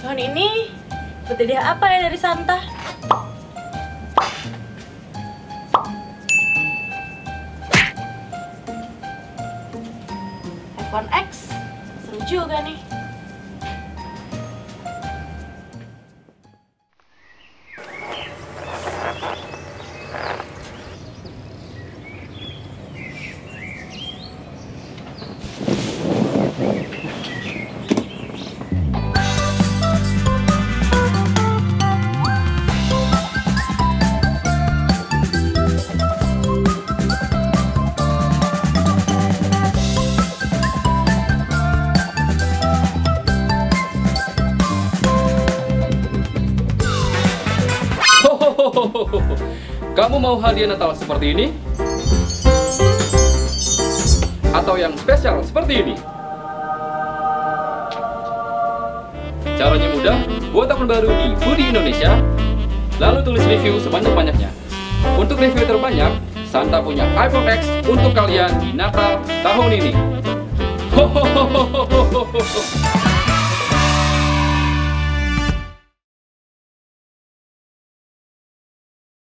Tahun ini dapat hadiah apa ya dari Santa? iPhone X, seru juga nih. Kamu mau hadiah Natal seperti ini? Atau yang spesial seperti ini? Caranya mudah, buat akun baru di Foody Indonesia, lalu tulis review sebanyak-banyaknya. Untuk review terbanyak, Santa punya iPhone X untuk kalian di Natal tahun ini.